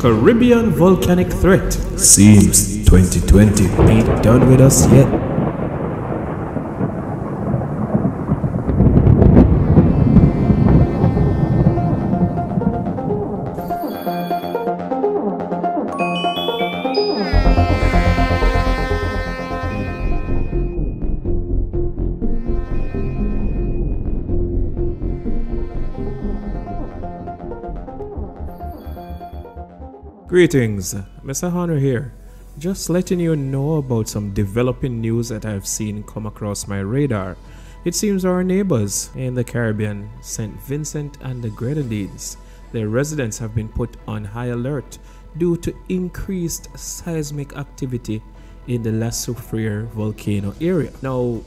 Caribbean volcanic threat. Seems 2020 ain't done with us yet. Greetings, Mr. Honor here, just letting you know about some developing news that I've seen come across my radar. It seems our neighbors in the Caribbean, St. Vincent and the Grenadines, their residents have been put on high alert due to increased seismic activity in the La Soufrière volcano area. Now,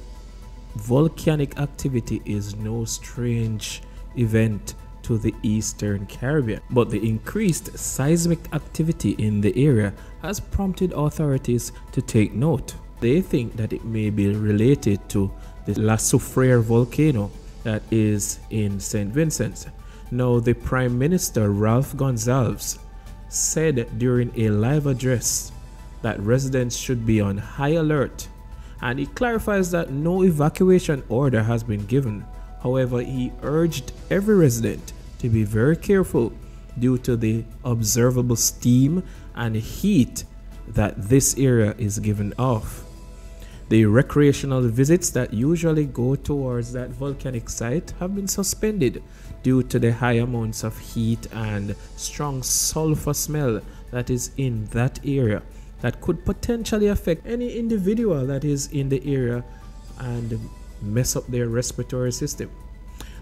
volcanic activity is no strange event to the Eastern Caribbean, but the increased seismic activity in the area has prompted authorities to take note. They think that it may be related to the La Soufrière volcano that is in St. Vincent. Now, the Prime Minister Ralph Gonsalves said during a live address that residents should be on high alert, and he clarifies that no evacuation order has been given. However, he urged every resident to be very careful due to the observable steam and heat that this area is given off. The recreational visits that usually go towards that volcanic site have been suspended due to the high amounts of heat and strong sulfur smell that is in that area that could potentially affect any individual that is in the area and mess up their respiratory system.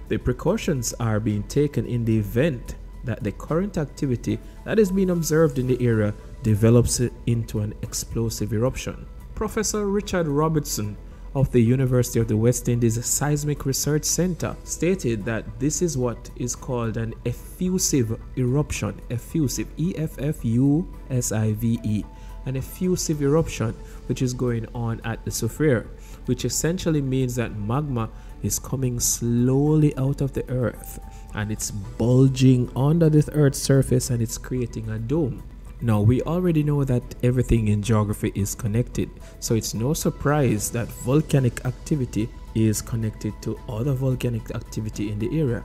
The precautions are being taken in the event that the current activity that is being observed in the area develops into an explosive eruption. Professor Richard Robertson of the University of the West Indies Seismic Research Centre stated that this is what is called an effusive eruption. Effusive, E-F-F-U-S-I-V-E. An effusive eruption which is going on at the Soufrière, which essentially means that magma is coming slowly out of the earth and it's bulging under the earth's surface and it's creating a dome. Now, we already know that everything in geography is connected, so it's no surprise that volcanic activity is connected to other volcanic activity in the area.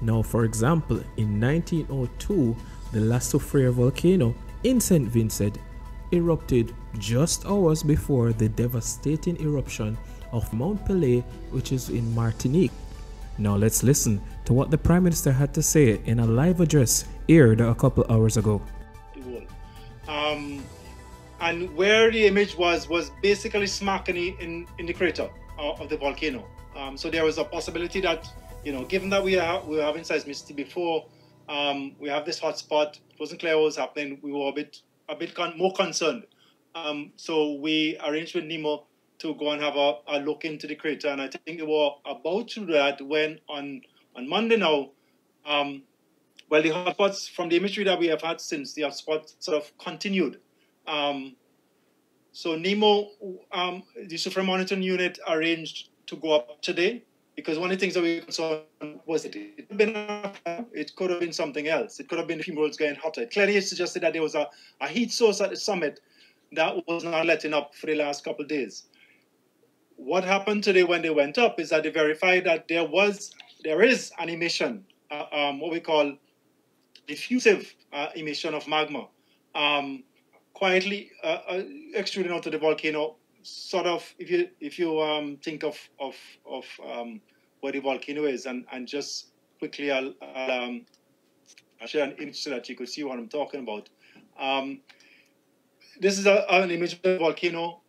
Now, for example, in 1902, the La Soufrière volcano in St. Vincent erupted just hours before the devastating eruption of Mount Pelé, which is in Martinique. Now let's listen to what the Prime Minister had to say in a live address aired a couple hours ago. And where the image was basically smacking in the crater of the volcano. So there was a possibility that, you know, given that we were having seismicity before, we have this hot spot, it wasn't clear what was happening, we were a bit more concerned. So we arranged with NEMO to go and have a look into the crater, and I think we were about to do that when on Monday now, well, the hotspots from the imagery that we have had since, the hotspots sort of continued. So NEMO, the Soufrière Monitoring Unit, arranged to go up today, because one of the things that we saw was it could have been something else. It could have been the fumaroles getting hotter. Clearly, it suggested that there was a heat source at the summit that was not letting up for the last couple of days. What happened today when they went up is that they verified that there is an emission, what we call diffusive emission of magma, quietly extruding out of the volcano. Sort of, if you think of where the volcano is, and just quickly, I'll share an image so that you could see what I'm talking about. This is an image of the volcano.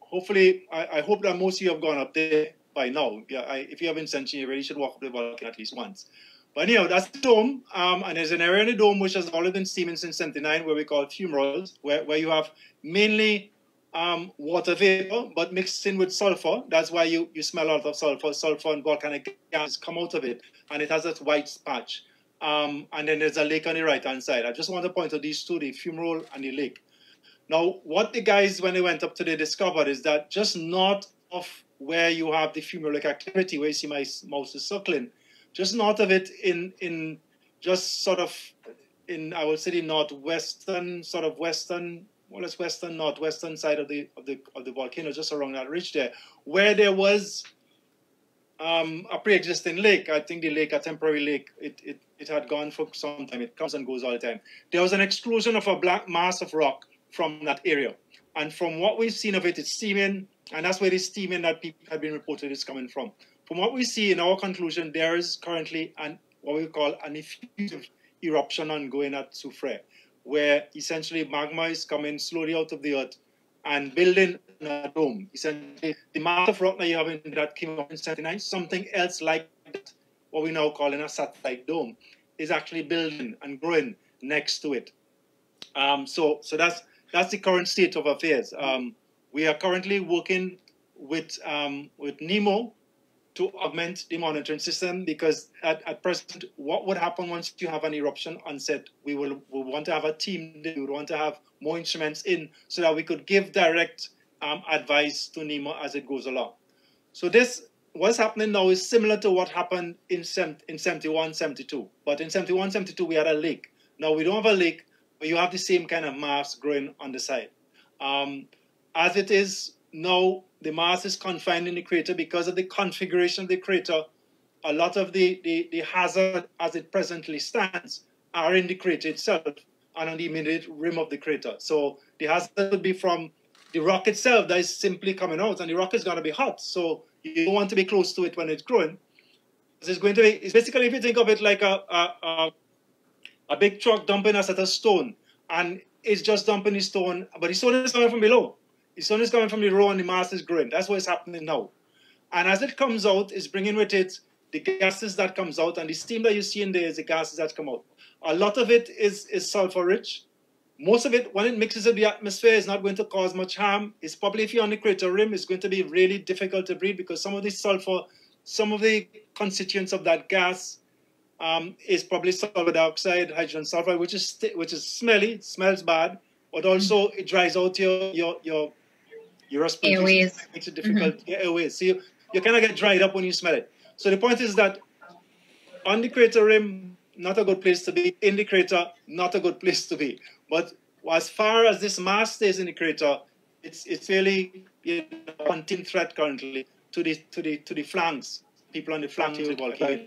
Hopefully, I hope that most of you have gone up there by now. Yeah, if you haven't sent you really should walk up the volcano at least once. But anyhow, that's the dome, and there's an area in the dome which has already been steaming since '79, where we call fumaroles, where you have mainly water vapor, but mixed in with sulfur. That's why you smell a lot of sulfur. Sulfur and volcanic gas come out of it, and it has that white patch. And then there's a lake on the right-hand side. I just want to point out these two, the fumarole and the lake. Now, what the guys, when they went up today, discovered is that just north of where you have the fumarolic activity, where you see my mouse is circling, just north of it, in just sort of in I would say the northwestern, sort of western, more or less western, northwestern side of the volcano, just around that ridge there, where there was a pre-existing lake. I think the lake, a temporary lake, it had gone for some time. It comes and goes all the time. There was an explosion of a black mass of rock from that area. And from what we've seen of it, it's steaming, and that's where the steaming that had been reported is coming from. From what we see in our conclusion, there is currently what we call an effusive eruption ongoing at Soufrière, where essentially magma is coming slowly out of the earth and building a dome. Essentially, the amount of rock that you have in that came up in 79, something else like that, what we now call in a satellite dome, is actually building and growing next to it. So that's the current state of affairs. We are currently working with NEMO to augment the monitoring system, because at present, what would happen once you have an eruption onset, we want to have a team, we would want to have more instruments in so that we could give direct advice to NEMO as it goes along. So this, what's happening now is similar to what happened in 71, 72. But in 71, 72, we had a lake. Now we don't have a lake, but you have the same kind of mass growing on the side. As it is now, the mass is confined in the crater because of the configuration of the crater. A lot of the hazard as it presently stands are in the crater itself and on the immediate rim of the crater. So the hazard would be from the rock itself that is simply coming out, and the rock is going to be hot. So you don't want to be close to it when it's growing. It's going to be, it's basically, if you think of it like a big truck dumping a set of stone, and it's just dumping the stone, but the stone is coming from below. The stone is coming from the row and the mass is growing. That's what's happening now. And as it comes out, it's bringing with it the gases that comes out, and the steam that you see in there is the gases that come out. A lot of it is sulfur rich. Most of it, when it mixes with the atmosphere, is not going to cause much harm. It's probably, if you're on the crater rim, it's going to be really difficult to breathe, because some of the sulfur, some of the constituents of that gas is probably sulfur dioxide, hydrogen sulfide, which is smelly, it smells bad, but also it dries out your respiratory airways. It makes it difficult. Mm-hmm. Airways. So you kind of get dried up when you smell it. So the point is that on the crater rim, not a good place to be. In the crater, not a good place to be. But as far as this mass stays in the crater, it's really, you know, a contained threat currently to the flanks, people on the flanks of the volcano.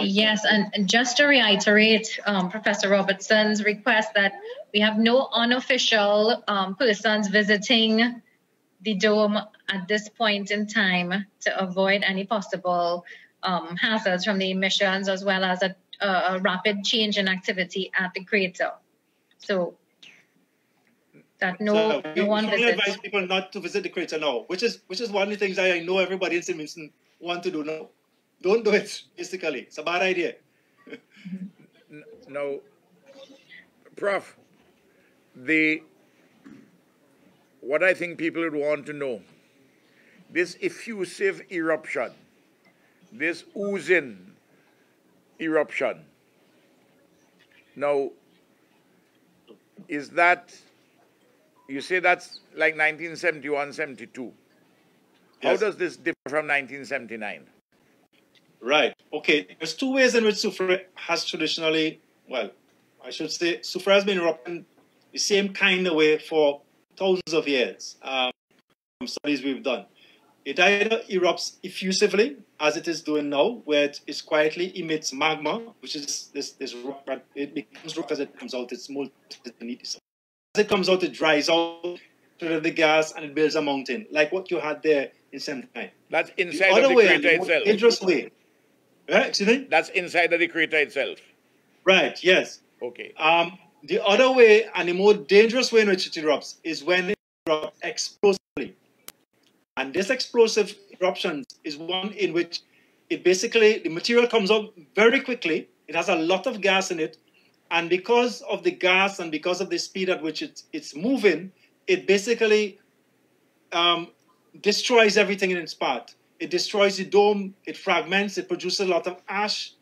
Yes, and just to reiterate Professor Robertson's request that we have no unofficial persons visiting the dome at this point in time to avoid any possible hazards from the emissions, as well as a rapid change in activity at the crater. So that no one visits. We advise people not to visit the crater now, which is one of the things that I know everybody in St. Vincent want to do now. Don't do it, basically. It's a bad idea. No. Prof, what I think people would want to know, this effusive eruption, this oozing eruption, now, is that, you say that's like 1971, 72. How does this differ from 1979? Right. Okay. There's two ways in which Soufrière has traditionally, well, I should say, Soufrière has been erupting the same kind of way for thousands of years. From studies we've done, it either erupts effusively, as it is doing now, where it quietly emits magma, which is this rock, but it becomes rock as it comes out. It's molten. As it comes out, it dries out of the gas and it builds a mountain, like what you had there in 79. That's inside the crater itself. Interesting way. Excuse me? That's inside of the crater itself. Right, yes. Okay. The other way, and the more dangerous way in which it erupts, is when it erupts explosively. And this explosive eruption is one in which it basically, the material comes up very quickly. It has a lot of gas in it. And because of the gas and because of the speed at which it's moving, it basically destroys everything in its path. It destroys the dome, it fragments, it produces a lot of ash.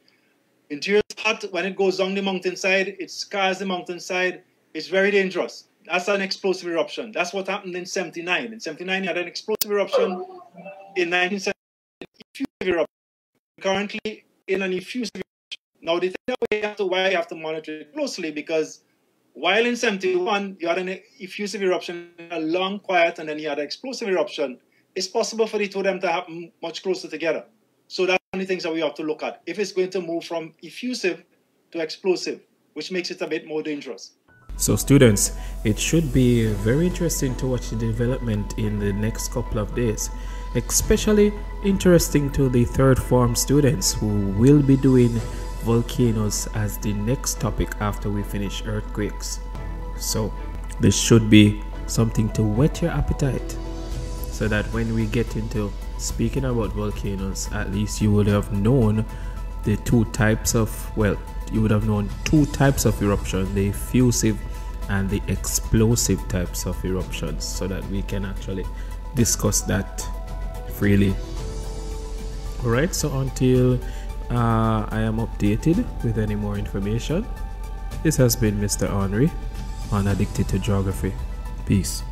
Interior is hot. When it goes down the mountainside, it scars the mountainside. It's very dangerous. That's an explosive eruption. That's what happened in 79. In 79, you had an explosive eruption. In 1979, an effusive eruption. Currently, in an effusive eruption Now, the thing that we have to, why you have to monitor it closely, because while in '71 you had an effusive eruption, a long quiet, and then you had an explosive eruption, it's possible for the two of them to happen much closer together. So that's one of the things that we have to look at, if it's going to move from effusive to explosive, which makes it a bit more dangerous. So students, it should be very interesting to watch the development in the next couple of days, especially interesting to the third form students who will be doing volcanoes as the next topic after we finish earthquakes. So this should be something to whet your appetite, so that when we get into speaking about volcanoes, at least you would have known the two types of, well, you would have known two types of eruption, the effusive and the explosive types of eruptions, so that we can actually discuss that freely. All right, so until I am updated with any more information, this has been Mr. Henry on Addicted to Geography. Peace.